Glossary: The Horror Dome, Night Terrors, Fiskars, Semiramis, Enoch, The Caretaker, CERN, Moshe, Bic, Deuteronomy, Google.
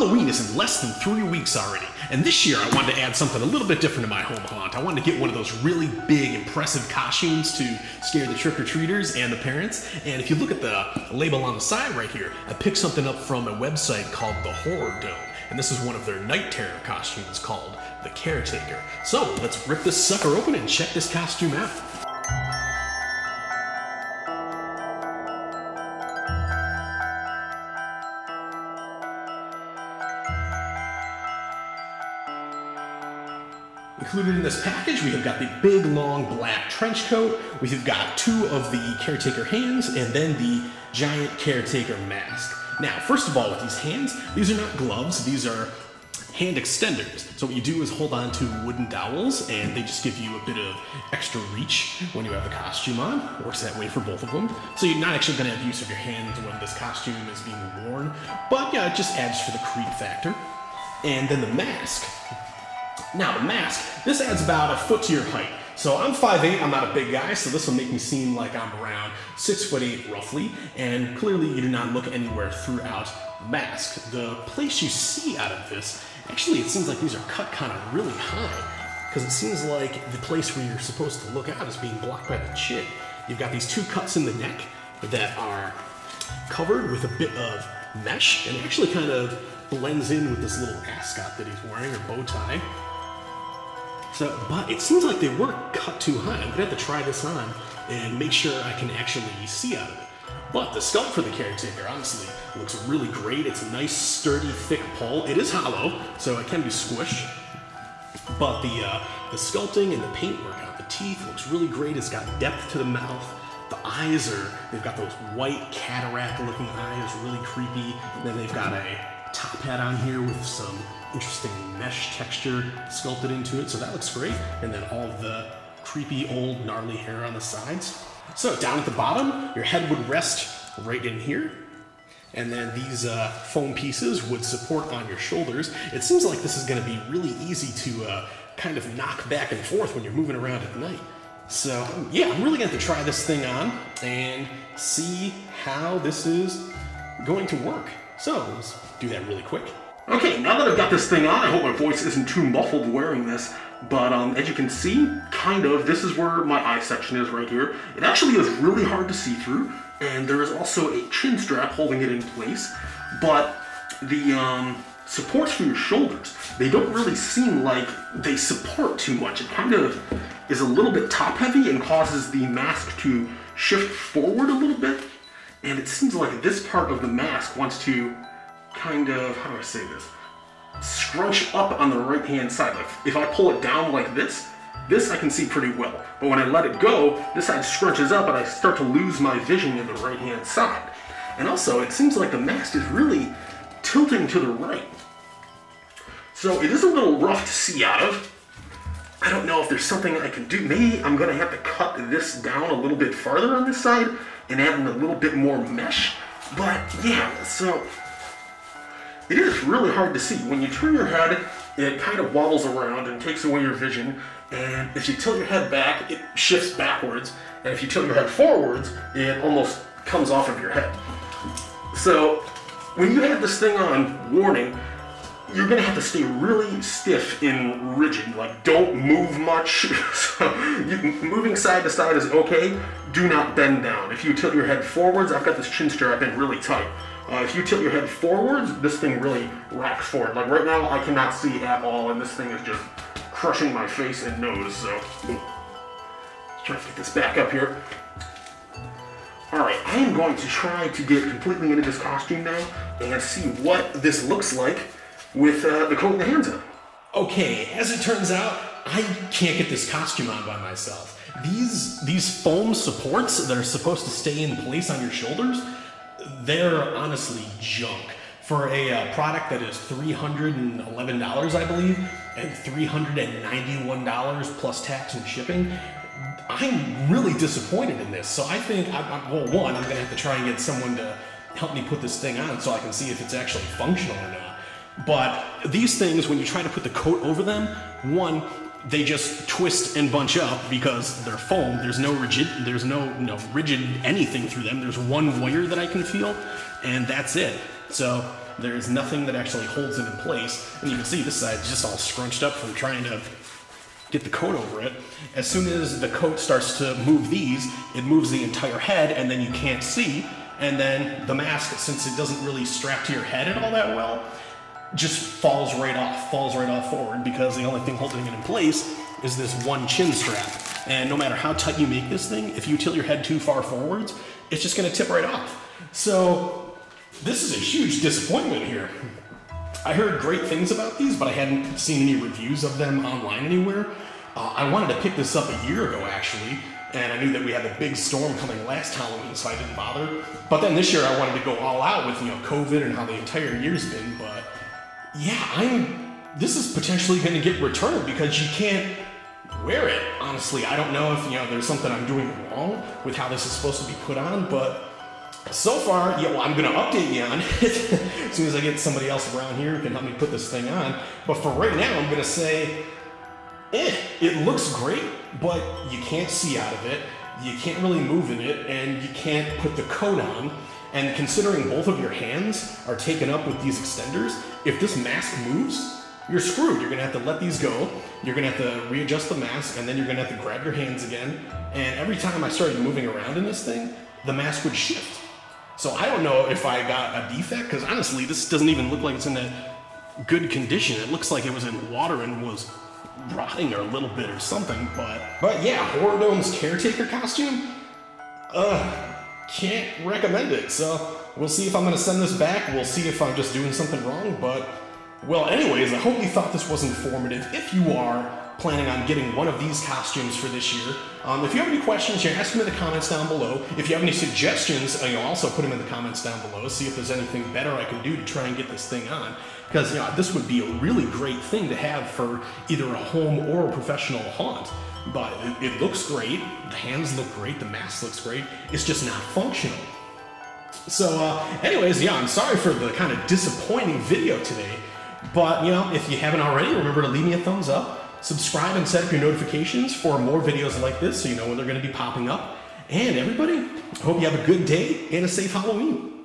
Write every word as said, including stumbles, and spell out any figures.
Halloween is in less than three weeks already, and this year I wanted to add something a little bit different to my home haunt. I wanted to get one of those really big, impressive costumes to scare the trick-or-treaters and the parents, and if you look at the label on the side right here, I picked something up from a website called The Horror Dome, and this is one of their night terror costumes called The Caretaker. So let's rip this sucker open and check this costume out. Included in this package, we have got the big, long, black trench coat, we've got two of the caretaker hands, and then the giant caretaker mask. Now, first of all, with these hands, these are not gloves, these are hand extenders. So what you do is hold on to wooden dowels, and they just give you a bit of extra reach when you have the costume on. It works that way for both of them. So you're not actually going to have use of your hands when this costume is being worn, but yeah, it just adds to the creep factor. And then the mask. Now the mask, this adds about a foot to your height. So I'm five eight, I'm not a big guy, so this will make me seem like I'm around six foot eight roughly, and clearly you do not look anywhere throughout the mask. The place you see out of this, actually it seems like these are cut kind of really high, because it seems like the place where you're supposed to look out is being blocked by the chin. You've got these two cuts in the neck that are covered with a bit of mesh, and it actually kind of blends in with this little ascot that he's wearing, or bow tie. So, but it seems like they were cut too high. I'm gonna have to try this on and make sure I can actually see out of it. But the sculpt for the caretaker, honestly, looks really great. It's a nice, sturdy, thick pole. It is hollow, so it can be squished. But the uh, the sculpting and the paintwork on the teeth looks really great. It's got depth to the mouth. The eyes are, they've got those white cataract-looking eyes, really creepy. And then they've got a top hat on here with some interesting mesh texture sculpted into it, so that looks great. And then all the creepy old gnarly hair on the sides. So down at the bottom, your head would rest right in here, and then these uh, foam pieces would support on your shoulders. It seems like this is going to be really easy to uh, kind of knock back and forth when you're moving around at night. So yeah, I'm really going to have to try this thing on and see how this is going to work. So let's do that really quick. Okay, now that I've got this thing on, I hope my voice isn't too muffled wearing this, but um, as you can see, kind of, this is where my eye section is right here. It actually is really hard to see through, and there is also a chin strap holding it in place, but the um, supports for your shoulders, they don't really seem like they support too much. It kind of is a little bit top-heavy and causes the mask to shift forward a little bit, and it seems like this part of the mask wants to kind of, how do I say this, scrunch up on the right hand side. Like if I pull it down like this, this I can see pretty well, but when I let it go, this side scrunches up and I start to lose my vision in the right hand side. And also it seems like the mask is really tilting to the right, so it is a little rough to see out of. I don't know if there's something I can do. Maybe I'm gonna have to cut this down a little bit farther on this side and add in a little bit more mesh, but yeah, so it is really hard to see. When you turn your head, it kind of wobbles around and takes away your vision. And if you tilt your head back, it shifts backwards. And if you tilt your head forwards, it almost comes off of your head. So when you have this thing on, warning, you're gonna have to stay really stiff and rigid. Like, don't move much. So, you, moving side to side is okay. Do not bend down. If you tilt your head forwards, I've got this chin strap in really tight. Uh, if you tilt your head forwards, this thing really racks forward. Like right now, I cannot see at all, and this thing is just crushing my face and nose, so let's try to get this back up here. Alright, I am going to try to get completely into this costume now, and see what this looks like with uh, the coat and the hands on. Okay, as it turns out, I can't get this costume on by myself. These, these foam supports that are supposed to stay in place on your shoulders, they're honestly junk. For a uh, product that is three hundred eleven dollars, I believe, and three hundred ninety-one dollars plus tax and shipping, I'm really disappointed in this. So I think, I, I, well, one, I'm going to have to try and get someone to help me put this thing on so I can see if it's actually functional or not. But these things, when you try to put the coat over them, one, they just twist and bunch up because they're foam. There's no rigid, there's no, no rigid anything through them. There's one wire that I can feel, and that's it. So There is nothing that actually holds it in place. And you can see this side's just all scrunched up from trying to get the coat over it. As soon as the coat starts to move these, it moves the entire head, and then you can't see. And then the mask, since it doesn't really strap to your head at all that well, just falls right off, falls right off forward, because the only thing holding it in place is this one chin strap. And no matter how tight you make this thing, if you tilt your head too far forwards, it's just gonna tip right off. So this is a huge disappointment here. I heard great things about these, but I hadn't seen any reviews of them online anywhere. Uh, I wanted to pick this up a year ago, actually, and I knew that we had a big storm coming last Halloween, so I didn't bother. But then this year I wanted to go all out with, you know, COVID and how the entire year's been, but yeah, I'm, this is potentially gonna get returned because you can't wear it. Honestly, I don't know if, you know, there's something I'm doing wrong with how this is supposed to be put on, but so far, yeah, well, I'm gonna update you on it as soon as I get somebody else around here who can help me put this thing on. But for right now, I'm gonna say, eh, it looks great, but you can't see out of it, you can't really move in it, and you can't put the coat on. And considering both of your hands are taken up with these extenders, if this mask moves, you're screwed. You're gonna have to let these go, you're gonna have to readjust the mask, and then you're gonna have to grab your hands again. And every time I started moving around in this thing, the mask would shift. So I don't know if I got a defect, because honestly, this doesn't even look like it's in that good condition. It looks like it was in water and was rotting or a little bit or something, but... But yeah, Horror Dome's Caretaker costume? Ugh, can't recommend it. So we'll see if I'm gonna send this back, we'll see if I'm just doing something wrong, but... Well, anyways, I hope you thought this was informative. If you are planning on getting one of these costumes for this year, um, if you have any questions, you ask them in the comments down below. If you have any suggestions, you'll also put them in the comments down below. See if there's anything better I can do to try and get this thing on. Because, you know, this would be a really great thing to have for either a home or a professional haunt. But it, it looks great. The hands look great. The mask looks great. It's just not functional. So, uh, anyways, yeah, I'm sorry for the kind of disappointing video today. But, you know, if you haven't already, remember to leave me a thumbs up, subscribe and set up your notifications for more videos like this so you know when they're going to be popping up. And everybody, I hope you have a good day and a safe Halloween.